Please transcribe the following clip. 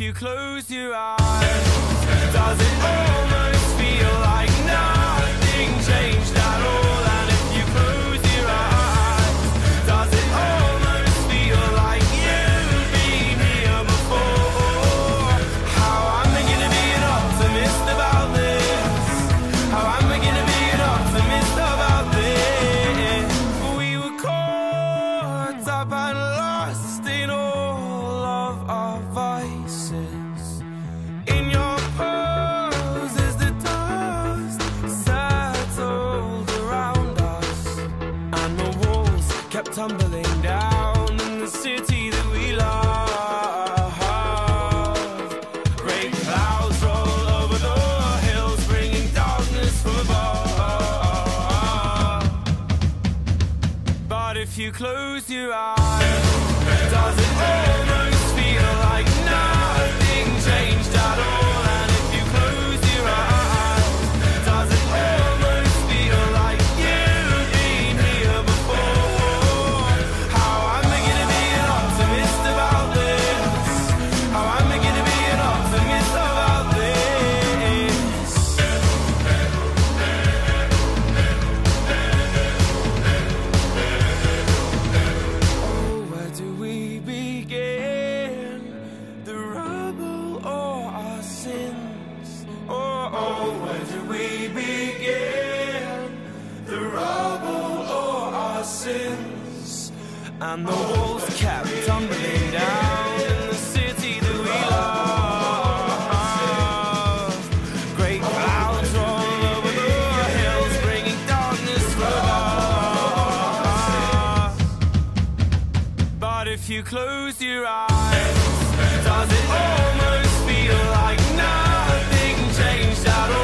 you close your eyes, does it almost feel like nothing changed at all? And if you close your eyes, does it almost feel like you've been here before? How am I gonna be an optimist about this? How am I gonna be an optimist about this? We were caught up and lost in all of our vices. Tumbling down in the city that we love. Great clouds roll over the hills, bringing darkness from above. But if you close your eyes, does it almost feel like nothing changed at all? And if you close your eyes, does it almost feel like you've been here before? And the walls kept tumbling down in the city that we love. Great clouds roll over the hills, bringing darkness from above. But if you close your eyes, does it almost feel like nothing changed at all?